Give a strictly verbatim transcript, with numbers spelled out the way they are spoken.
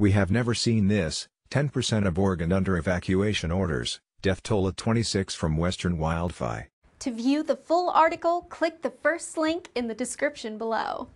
We have never seen this, ten percent of Oregon under evacuation orders, death toll at twenty-six from western wildfire. To view the full article, click the first link in the description below.